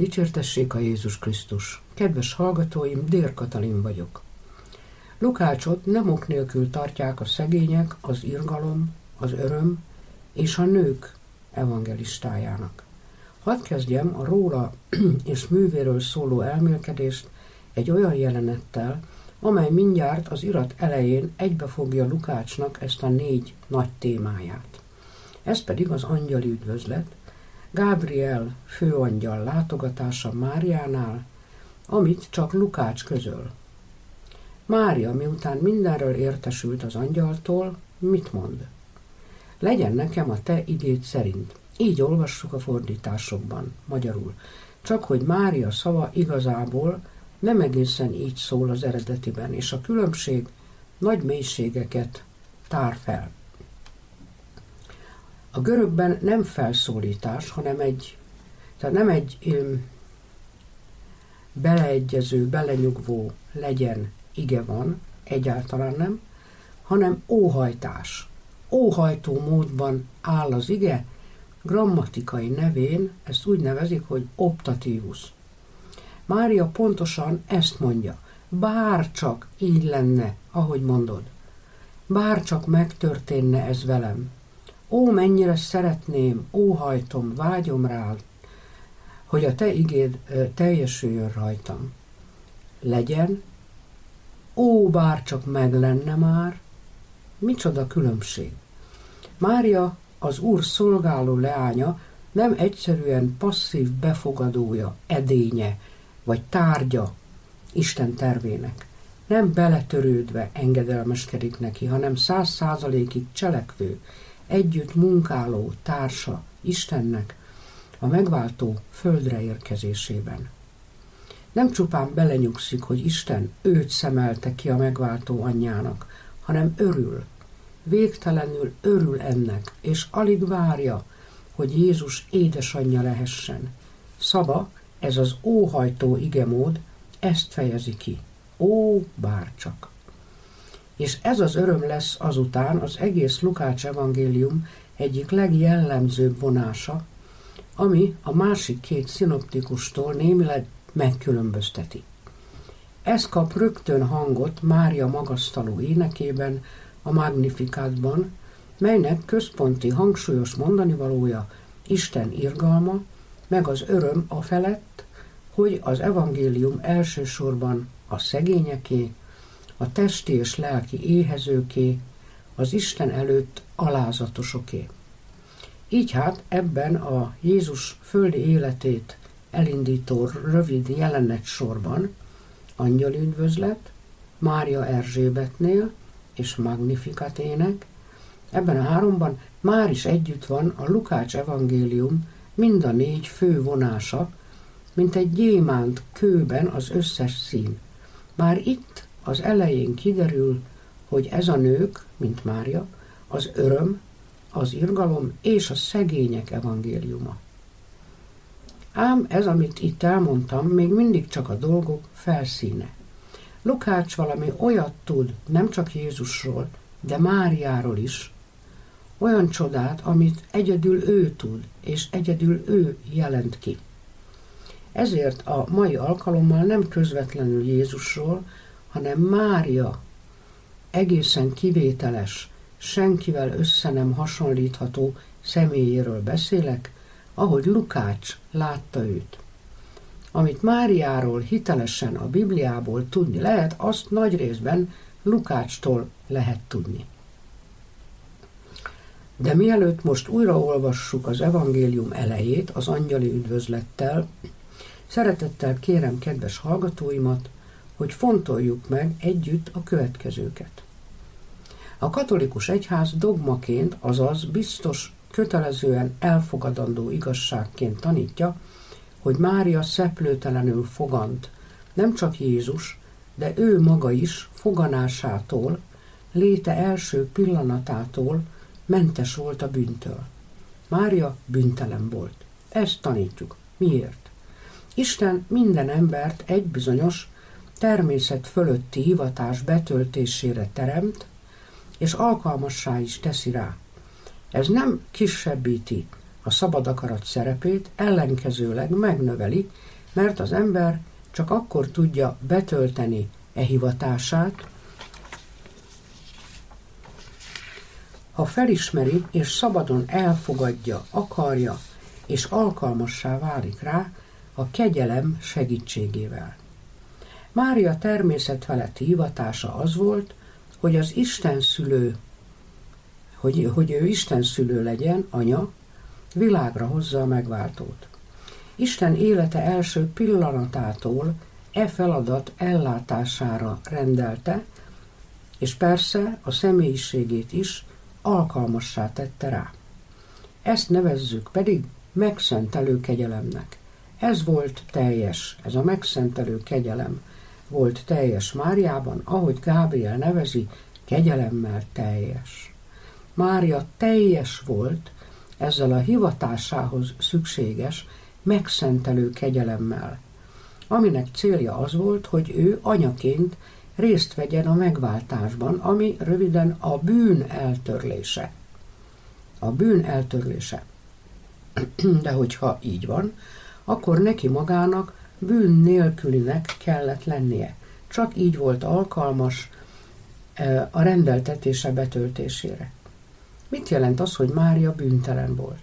Dicsértessék a Jézus Krisztus! Kedves hallgatóim, Dér Katalin vagyok. Lukácsot nem ok nélkül tartják a szegények, az irgalom, az öröm és a nők evangelistájának. Hadd kezdjem a róla és művéről szóló elmélkedést egy olyan jelenettel, amely mindjárt az irat elején egybefogja Lukácsnak ezt a 4 nagy témáját. Ez pedig az angyali üdvözlet, Gábriel főangyal látogatása Máriánál, amit csak Lukács közöl. Mária, miután mindenről értesült az angyaltól, mit mond? Legyen nekem a te igéd szerint. Így olvassuk a fordításokban, magyarul. Csak hogy Mária szava igazából nem egészen így szól az eredetiben, és a különbség nagy mélységeket tár fel. A görögben nem felszólítás, hanem beleegyező, belenyugvó legyen, ige van, egyáltalán nem, hanem óhajtás. Óhajtó módban áll az ige, grammatikai nevén ezt úgy nevezik, hogy optatívus. Mária pontosan ezt mondja, bár csak így lenne, ahogy mondod, bár csak megtörténne ez velem. Ó, mennyire szeretném, óhajtom, vágyom rád, hogy a te igéd teljesüljön rajtam. Legyen, ó, bár csak meg lenne már, micsoda különbség. Mária, az Úr szolgáló leánya, nem egyszerűen passzív befogadója, edénye vagy tárgya Isten tervének. Nem beletörődve engedelmeskedik neki, hanem 100%-ig cselekvő, együtt munkáló társa Istennek a megváltó földre érkezésében. Nem csupán belenyugszik, hogy Isten őt szemelte ki a megváltó anyjának, hanem örül, végtelenül örül ennek, és alig várja, hogy Jézus édesanyja lehessen. Szava, ez az óhajtó igemód, ezt fejezi ki. Ó, bárcsak! És ez az öröm lesz azután az egész Lukács evangélium egyik legjellemzőbb vonása, ami a másik 2 szinoptikustól némileg megkülönbözteti. Ez kap rögtön hangot Mária magasztaló énekében, a Magnifikátban, melynek központi hangsúlyos mondanivalója Isten irgalma, meg az öröm afelett, hogy az evangélium elsősorban a szegényeké, a testi és lelki éhezőké, az Isten előtt alázatosoké. Így hát ebben a Jézus földi életét elindító rövid jelenet sorban angyali üdvözlet, Mária Erzsébetnél és Magnifikat ének, ebben a 3-ban már is együtt van a Lukács evangélium mind a 4 fő vonása, mint egy gyémánt kőben az összes szín. Már itt az elején kiderül, hogy ez a nők, mint Mária, az öröm, az irgalom és a szegények evangéliuma. Ám ez, amit itt elmondtam, még mindig csak a dolgok felszíne. Lukács valami olyat tud, nem csak Jézusról, de Máriáról is, olyan csodát, amit egyedül ő tud, és egyedül ő jelent ki. Ezért a mai alkalommal nem közvetlenül Jézusról, hanem Mária egészen kivételes, senkivel össze nem hasonlítható személyéről beszélek, ahogy Lukács látta őt. Amit Máriáról hitelesen a Bibliából tudni lehet, azt nagy részben Lukácstól lehet tudni. De mielőtt most újraolvassuk az evangélium elejét az angyali üdvözlettel, szeretettel kérem kedves hallgatóimat, hogy fontoljuk meg együtt a következőket. A katolikus egyház dogmaként, azaz biztos, kötelezően elfogadandó igazságként tanítja, hogy Mária szeplőtelenül fogant, nem csak Jézus, de ő maga is foganásától, léte első pillanatától mentes volt a bűntől. Mária bűntelen volt. Ezt tanítjuk. Miért? Isten minden embert egy bizonyos természet fölötti hivatás betöltésére teremt, és alkalmassá is teszi rá. Ez nem kisebbíti a szabad akarat szerepét, ellenkezőleg megnöveli, mert az ember csak akkor tudja betölteni e hivatását, ha felismeri és szabadon elfogadja, akarja és alkalmassá válik rá a kegyelem segítségével. Mária természetfeletti hivatása az volt, hogy az Istenszülő, hogy ő Istenszülő legyen, anya, világra hozza a megváltót. Isten élete első pillanatától e feladat ellátására rendelte, és persze a személyiségét is alkalmassá tette rá. Ezt nevezzük pedig megszentelő kegyelemnek. Ez a megszentelő kegyelem volt teljes Máriában, ahogy Gábriel nevezi, kegyelemmel teljes. Mária teljes volt ezzel a hivatásához szükséges megszentelő kegyelemmel, aminek célja az volt, hogy ő anyaként részt vegyen a megváltásban, ami röviden a bűn eltörlése. A bűn eltörlése. De hogyha így van, akkor neki magának bűn nélkülinek kellett lennie. Csak így volt alkalmas a rendeltetése betöltésére. Mit jelent az, hogy Mária bűntelen volt?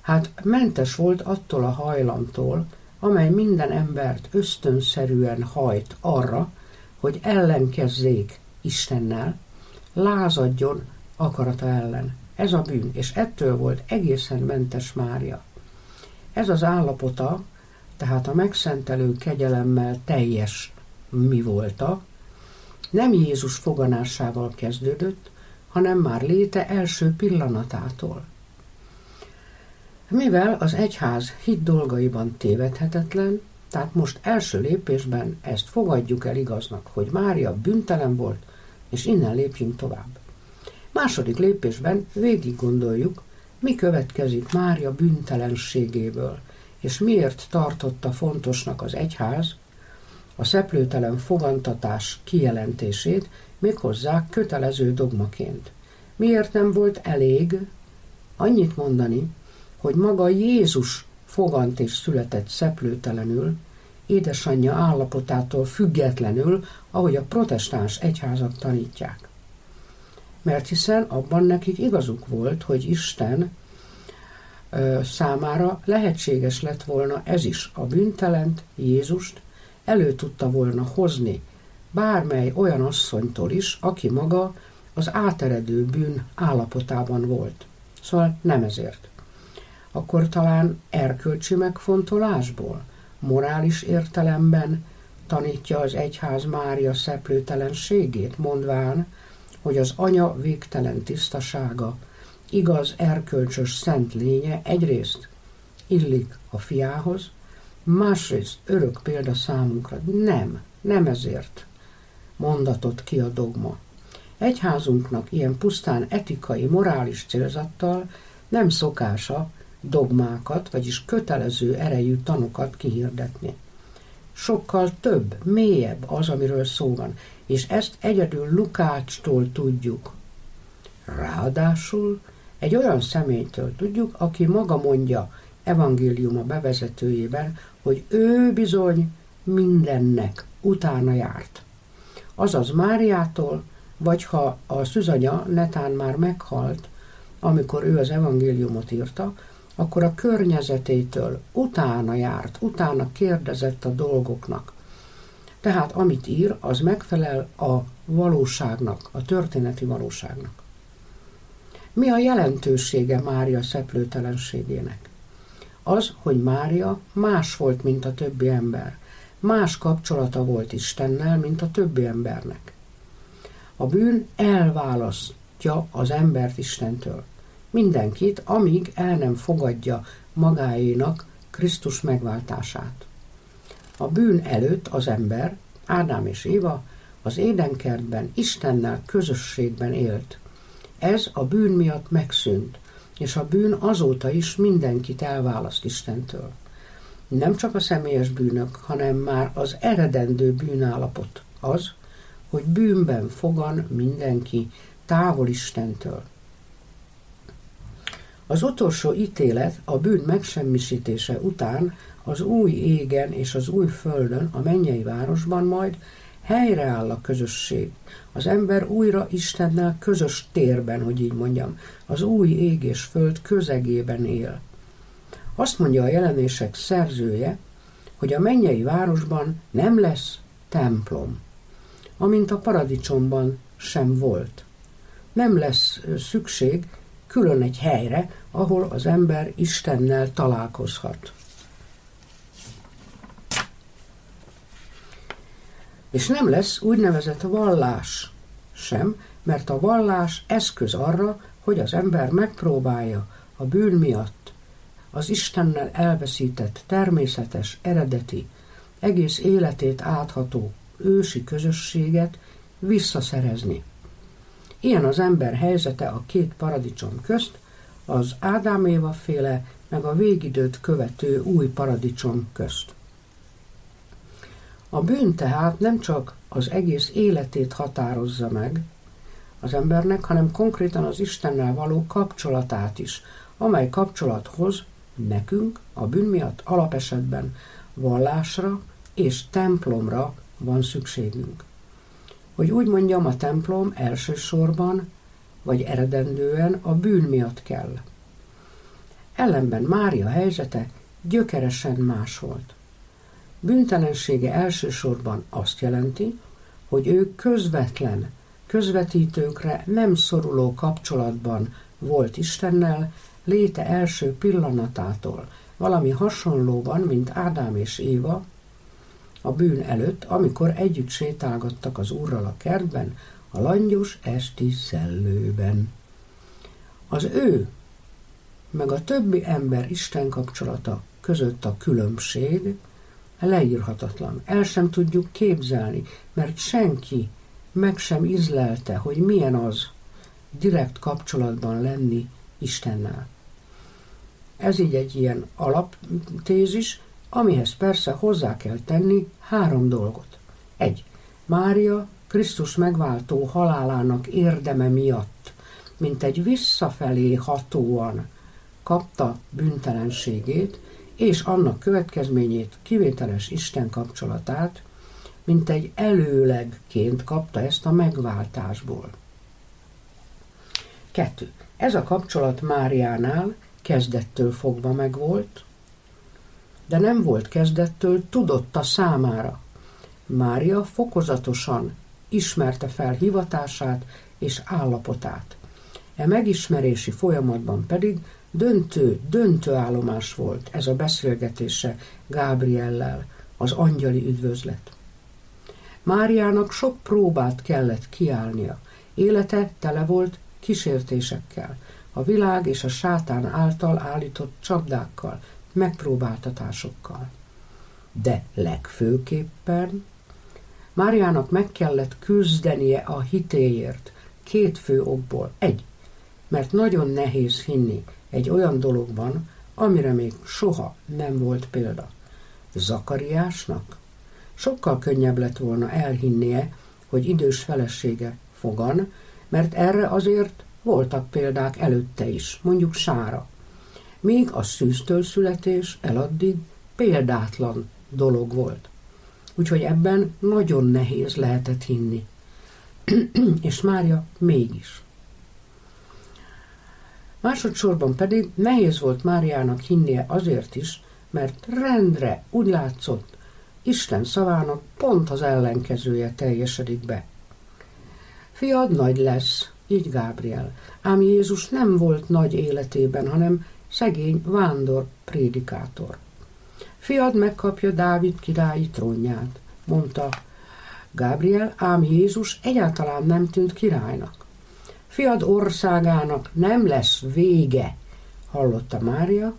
Hát mentes volt attól a hajlamtól, amely minden embert ösztönszerűen hajt arra, hogy ellenkezzék Istennel, lázadjon akarata ellen. Ez a bűn, és ettől volt egészen mentes Mária. Ez az állapota, tehát a megszentelő kegyelemmel teljes mi volta, nem Jézus foganásával kezdődött, hanem már léte első pillanatától. Mivel az egyház hit dolgaiban tévedhetetlen, tehát most első lépésben ezt fogadjuk el igaznak, hogy Mária bűntelen volt, és innen lépjünk tovább. Második lépésben végig gondoljuk, mi következik Mária bűntelenségéből, és miért tartotta fontosnak az egyház a szeplőtelen fogantatás kijelentését, méghozzá kötelező dogmaként. Miért nem volt elég annyit mondani, hogy maga Jézus fogant és született szeplőtelenül, édesanyja állapotától függetlenül, ahogy a protestáns egyházak tanítják. Mert hiszen abban nekik igazuk volt, hogy Isten számára lehetséges lett volna ez is, a bűntelent Jézust elő tudta volna hozni bármely olyan asszonytól is, aki maga az áteredő bűn állapotában volt. Szóval nem ezért. Akkor talán erkölcsi megfontolásból, morális értelemben tanítja az egyház Mária szeplőtelenségét, mondván, hogy az anya végtelen tisztasága, igaz erkölcsös szent lénye egyrészt illik a fiához, másrészt örök példa számunkra. Nem ezért mondatott ki a dogma. Egyházunknak ilyen pusztán etikai, morális célzattal nem szokása dogmákat, vagyis kötelező erejű tanokat kihirdetni. Sokkal több, mélyebb az, amiről szó van, és ezt egyedül Lukácstól tudjuk. Ráadásul egy olyan személytől tudjuk, aki maga mondja evangéliuma bevezetőjében, hogy ő bizony mindennek utána járt. Azaz Máriától, vagy ha a szüzanya netán már meghalt, amikor ő az evangéliumot írta, akkor a környezetétől utána járt, utána kérdezett a dolgoknak. Tehát amit ír, az megfelel a valóságnak, a történeti valóságnak. Mi a jelentősége Mária szeplőtelenségének? Az, hogy Mária más volt, mint a többi ember. Más kapcsolata volt Istennel, mint a többi embernek. A bűn elválasztja az embert Istentől. Mindenkit, amíg el nem fogadja magáénak Krisztus megváltását. A bűn előtt az ember, Ádám és Éva, az édenkertben Istennel közösségben élt. Ez a bűn miatt megszűnt, és a bűn azóta is mindenkit elválaszt Istentől. Nem csak a személyes bűnök, hanem már az eredendő bűnállapot az, hogy bűnben fogan mindenki távol Istentől. Az utolsó ítélet a bűn megsemmisítése után az új égen és az új földön, a mennyei városban majd helyreáll a közösség. Az ember újra Istennel közös térben, hogy így mondjam, az új ég és föld közegében él. Azt mondja a jelenések szerzője, hogy a mennyei városban nem lesz templom, amint a paradicsomban sem volt. Nem lesz szükség külön egy helyre, ahol az ember Istennel találkozhat. És nem lesz úgynevezett vallás sem, mert a vallás eszköz arra, hogy az ember megpróbálja a bűn miatt az Istennel elveszített természetes, eredeti, egész életét átható ősi közösséget visszaszerezni. Ilyen az ember helyzete a két paradicsom közt, az Ádám-Éva féle, meg a végidőt követő új paradicsom közt. A bűn tehát nem csak az egész életét határozza meg az embernek, hanem konkrétan az Istennel való kapcsolatát is, amely kapcsolathoz nekünk a bűn miatt alapesetben vallásra és templomra van szükségünk. Hogy úgy mondjam, a templom elsősorban, vagy eredendően a bűn miatt kell. Ellenben Mária helyzete gyökeresen más volt. Bűntelensége elsősorban azt jelenti, hogy ő közvetlen, közvetítőkre nem szoruló kapcsolatban volt Istennel léte első pillanatától, valami hasonlóban, mint Ádám és Éva a bűn előtt, amikor együtt sétálgattak az Úrral a kertben, a langyos esti szellőben. Az ő, meg a többi ember Isten kapcsolata között a különbség leírhatatlan. El sem tudjuk képzelni, mert senki meg sem ízlelte, hogy milyen az direkt kapcsolatban lenni Istennel. Ez így egy ilyen alaptézis, amihez persze hozzá kell tenni 3 dolgot. 1. Mária Krisztus megváltó halálának érdeme miatt, mint egy visszafelé hatóan kapta bűntelenségét, és annak következményét, kivételes Isten kapcsolatát, mint egy előlegként kapta ezt a megváltásból. 2. Ez a kapcsolat Máriánál kezdettől fogva megvolt, de nem volt kezdettől tudotta számára. Mária fokozatosan ismerte fel hivatását és állapotát. E megismerési folyamatban pedig döntő állomás volt ez a beszélgetése Gábriellel, az angyali üdvözlet. Máriának sok próbát kellett kiállnia. Élete tele volt kísértésekkel, a világ és a sátán által állított csapdákkal, megpróbáltatásokkal. De legfőképpen Máriának meg kellett küzdenie a hitéért 2 fő okból. 1. Mert nagyon nehéz hinni egy olyan dologban, amire még soha nem volt példa. Zakariásnak sokkal könnyebb lett volna elhinnie, hogy idős felesége fogan, mert erre azért voltak példák előtte is, mondjuk Sára. Míg a szűztől születés eladdig példátlan dolog volt. Úgyhogy ebben nagyon nehéz lehetett hinni. És Mária mégis. Másodszorban pedig nehéz volt Máriának hinnie azért is, mert rendre úgy látszott, Isten szavának pont az ellenkezője teljesedik be. Fiad nagy lesz, így Gábriel, ám Jézus nem volt nagy életében, hanem szegény vándor prédikátor. Fiad megkapja Dávid királyi trónját, mondta Gábriel, ám Jézus egyáltalán nem tűnt királynak. Fiad országának nem lesz vége, hallotta Mária,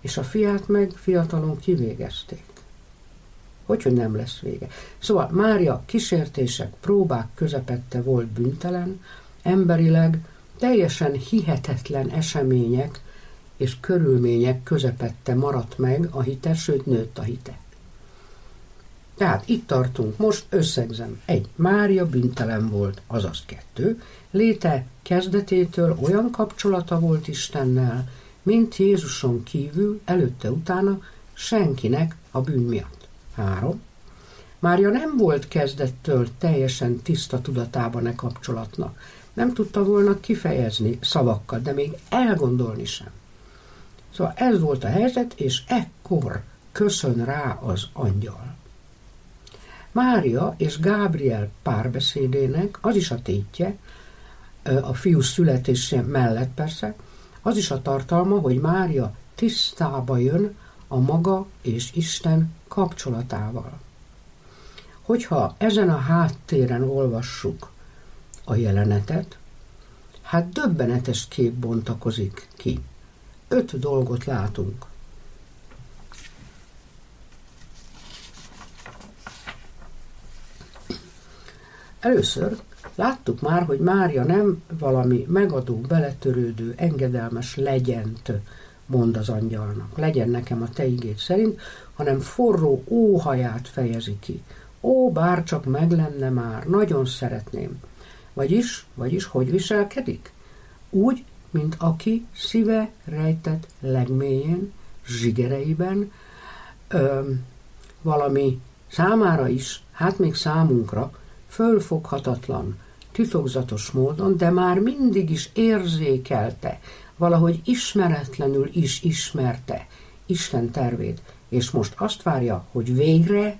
és a fiát meg fiatalon kivégezték. Hogyhogy nem lesz vége. Szóval Mária kísértések, próbák közepette volt bűntelen, emberileg teljesen hihetetlen események és körülmények közepette maradt meg a hite, sőt nőtt a hite. Tehát itt tartunk most, összegzem. 1. Mária bűntelen volt, azaz 2. Léte kezdetétől olyan kapcsolata volt Istennel, mint Jézuson kívül előtte-utána senkinek a bűn miatt. 3. Mária nem volt kezdettől teljesen tiszta tudatában e kapcsolatnak. Nem tudta volna kifejezni szavakkal, de még elgondolni sem. Szóval ez volt a helyzet, és ekkor köszön rá az angyal. Mária és Gábriel párbeszédének az is a tétje, a fiú születése mellett persze, az is a tartalma, hogy Mária tisztába jön a maga és Isten kapcsolatával. Hogyha ezen a háttéren olvassuk a jelenetet, hát döbbenetes kép bontakozik ki. 5 dolgot látunk. Először láttuk már, hogy Mária nem valami megadó, beletörődő, engedelmes legyent mond az angyalnak. Legyen nekem a te igéd szerint, hanem forró óhaját fejezi ki. Ó, bárcsak meg lenne már, nagyon szeretném. Vagyis hogy viselkedik? Úgy, mint aki szíve rejtett legmélyén, zsigereiben, valami számára is, hát még számunkra, fölfoghatatlan, titokzatos módon, de már mindig is érzékelte, valahogy ismeretlenül is ismerte Isten tervét, és most azt várja, hogy végre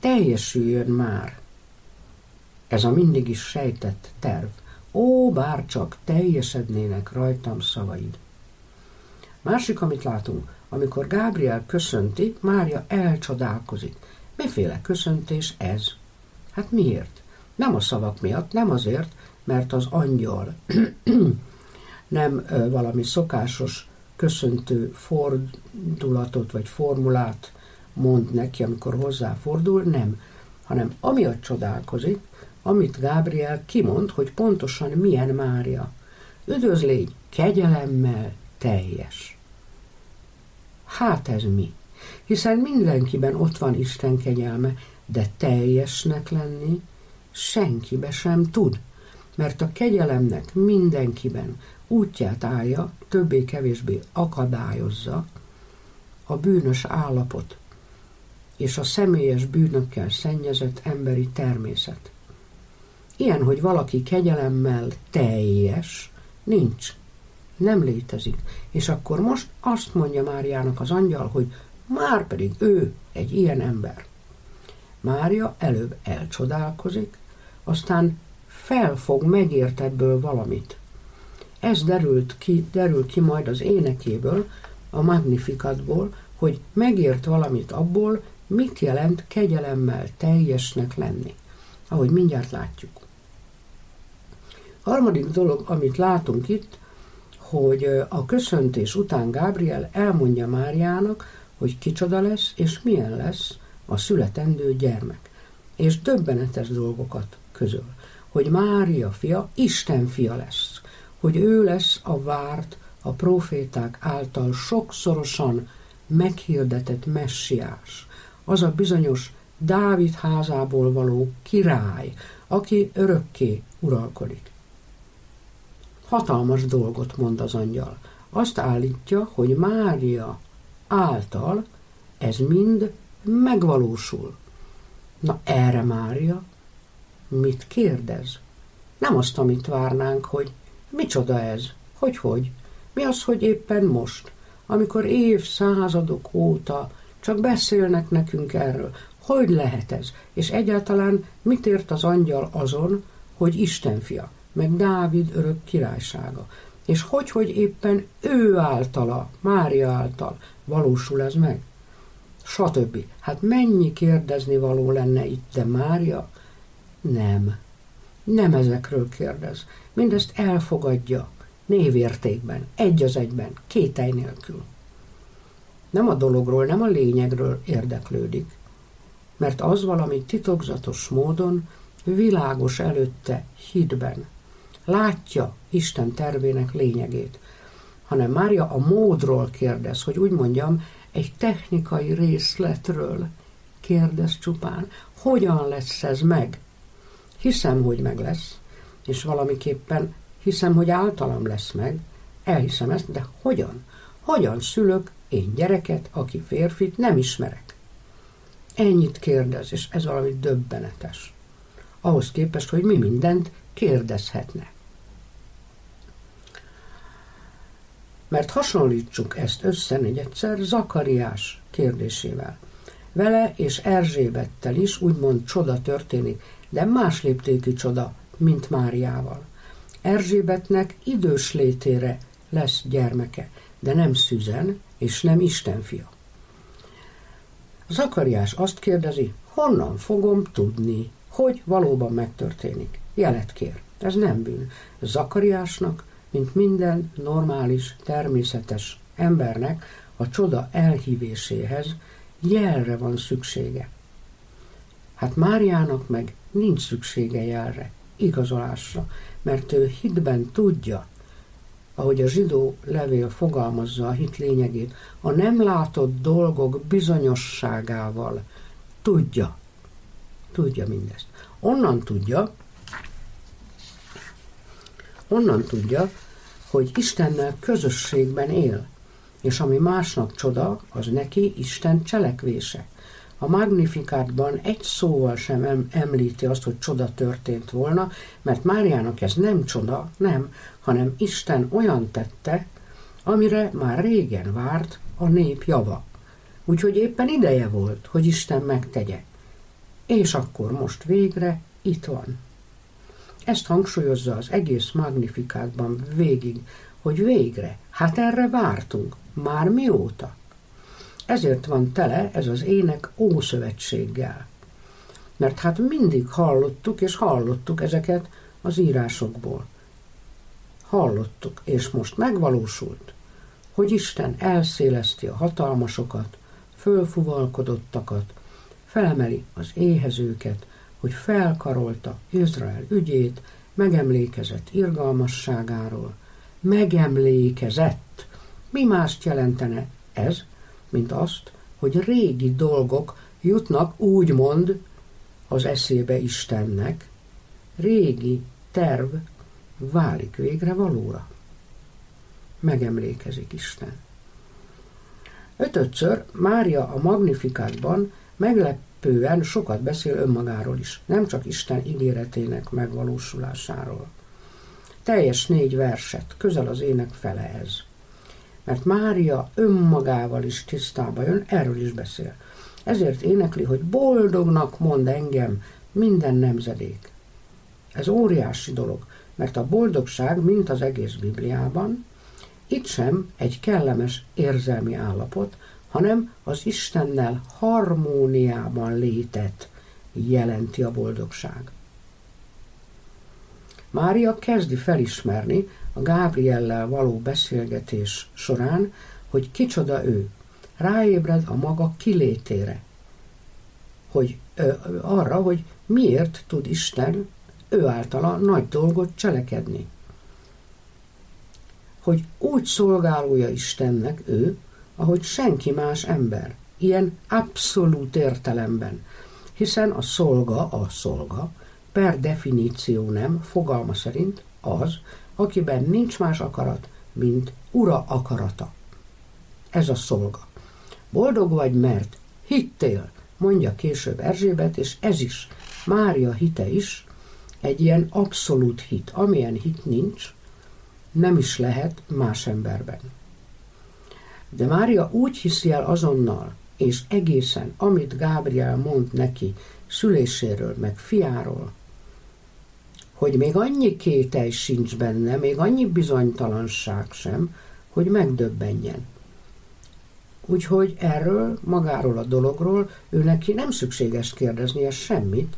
teljesüljön már. Ez a mindig is sejtett terv. Ó, bárcsak teljesednének rajtam szavaid. Másik, amit látunk, amikor Gábriel köszönti, Mária elcsodálkozik. Miféle köszöntés ez? Hát miért? Nem a szavak miatt, nem azért, mert az angyal nem valami szokásos köszöntő fordulatot vagy formulát mond neki, amikor hozzáfordul, nem, hanem amiatt csodálkozik, amit Gábriel kimond, hogy pontosan milyen Mária. Üdvözlégy, kegyelemmel teljes. Hát ez mi? Hiszen mindenkiben ott van Isten kegyelme, de teljesnek lenni senkibe sem tud, mert a kegyelemnek mindenkiben útját állja, többé-kevésbé akadályozza a bűnös állapot és a személyes bűnökkel szennyezett emberi természet. Ilyen, hogy valaki kegyelemmel teljes, nincs, nem létezik. És akkor most azt mondja Máriának az angyal, hogy már pedig ő egy ilyen ember. Mária előbb elcsodálkozik, aztán felfog, megért ebből valamit. Ez derül ki majd az énekéből, a Magnifikatból, hogy megért valamit abból, mit jelent kegyelemmel teljesnek lenni, ahogy mindjárt látjuk. Harmadik dolog, amit látunk itt, hogy a köszöntés után Gábriel elmondja Máriának, hogy kicsoda lesz és milyen lesz a születendő gyermek. És döbbenetes dolgokat közöl, hogy Mária fia Isten fia lesz, hogy ő lesz a várt, a proféták által sokszorosan meghirdetett messiás, az a bizonyos Dávid házából való király, aki örökké uralkodik. Hatalmas dolgot mond az angyal. Azt állítja, hogy Mária által ez mind megvalósul. Na erre Mária mit kérdez? Nem azt, amit várnánk, hogy micsoda ez, hogy? Mi az, hogy éppen most, amikor évszázadok óta csak beszélnek nekünk erről, hogy lehet ez? És egyáltalán mit ért az angyal azon, hogy Isten fia, meg Dávid örök királysága? És hogy éppen ő általa, Mária által valósul ez meg? Satöbbi. Hát mennyi kérdezni való lenne itt, de Mária? Nem ezekről kérdez. Mindezt elfogadja névértékben, egy az egyben, kételj nélkül. Nem a dologról, nem a lényegről érdeklődik, mert az valami titokzatos módon világos előtte hitben. Látja Isten tervének lényegét, hanem Mária a módról kérdez, hogy úgy mondjam, egy technikai részletről, kérdez csupán, hogyan lesz ez meg? Hiszem, hogy meg lesz, és valamiképpen hiszem, hogy általam lesz meg, elhiszem ezt, de hogyan? Hogyan szülök én gyereket, aki férfit nem ismerek? Ennyit kérdez, és ez valami döbbenetes. Ahhoz képest, hogy mi mindent kérdezhetne. Mert hasonlítsuk ezt össze még egyszer Zakariás kérdésével. Vele és Erzsébettel is úgymond csoda történik, de más léptékű csoda, mint Máriával. Erzsébetnek idős létére lesz gyermeke, de nem Szüzen és nem Isten fia. Zakariás azt kérdezi, honnan fogom tudni, hogy valóban megtörténik. Jelet kér. Ez nem bűn. Zakariásnak, mint minden normális, természetes embernek a csoda elhívéséhez jelre van szüksége. Hát Máriának meg nincs szüksége jelre, igazolásra, mert ő hitben tudja, ahogy a zsidó levél fogalmazza a hit lényegét, a nem látott dolgok bizonyosságával tudja. Tudja mindezt. Onnan tudja, hogy Istennel közösségben él, és ami másnak csoda, az neki Isten cselekvése. A Magnifikátban egy szóval sem említi azt, hogy csoda történt volna, mert Máriának ez nem csoda, nem, hanem Isten olyan tette, amire már régen várt a nép java. Úgyhogy éppen ideje volt, hogy Isten megtegye. És akkor most végre itt van. Ezt hangsúlyozza az egész Magnifikátban végig, hogy végre, hát erre vártunk, már mióta. Ezért van tele ez az ének ószövetséggel. Mert hát mindig hallottuk és hallottuk ezeket az írásokból. Hallottuk, és most megvalósult, hogy Isten elszéleszti a hatalmasokat, fölfuvalkodottakat, felemeli az éhezőket, hogy felkarolta Izrael ügyét, megemlékezett irgalmasságáról. Megemlékezett. Mi mást jelentene ez, mint azt, hogy régi dolgok jutnak úgymond az eszébe Istennek, régi terv válik végre valóra. Megemlékezik Isten. Ötödször Mária a Magnifikátban meglepően sokat beszél önmagáról is, nem csak Isten ígéretének megvalósulásáról. Teljes 4 verset, közel az ének fele ez. Mert Mária önmagával is tisztába jön, erről is beszél. Ezért énekli, hogy boldognak mond engem minden nemzedék. Ez óriási dolog, mert a boldogság, mint az egész Bibliában, itt sem egy kellemes érzelmi állapot, hanem az Istennel harmóniában létet jelenti a boldogság. Mária kezdi felismerni a Gábriellel való beszélgetés során, hogy kicsoda ő. Ráébred a maga kilétére, hogy arra, hogy miért tud Isten ő általa nagy dolgot cselekedni. Hogy úgy szolgálója Istennek ő, ahogy senki más ember, ilyen abszolút értelemben, hiszen a szolga, per definíció nem, fogalma szerint az, akiben nincs más akarat, mint ura akarata. Ez a szolga. Boldog vagy, mert hittél, mondja később Erzsébet, és ez is, Mária hite is, egy ilyen abszolút hit, amilyen hit nincs, nem is lehet más emberben. De Mária úgy hiszi el azonnal, és egészen, amit Gábriel mond neki szüléséről, meg fiáról, hogy még annyi kételj sincs benne, még annyi bizonytalanság sem, hogy megdöbbenjen. Úgyhogy erről, magáról a dologról ő neki nem szükséges kérdeznie semmit,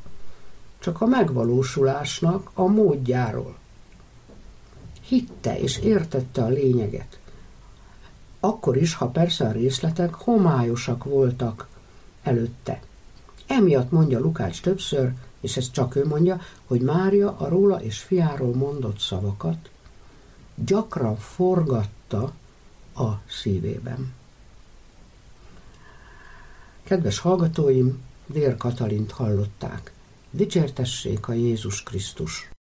csak a megvalósulásnak a módjáról. Hitte és értette a lényeget. Akkor is, ha persze a részletek homályosak voltak előtte. Emiatt mondja Lukács többször, és ezt csak ő mondja, hogy Mária a róla és fiáról mondott szavakat gyakran forgatta a szívében. Kedves hallgatóim, Dér Katalint hallották. Dicsértessék a Jézus Krisztus!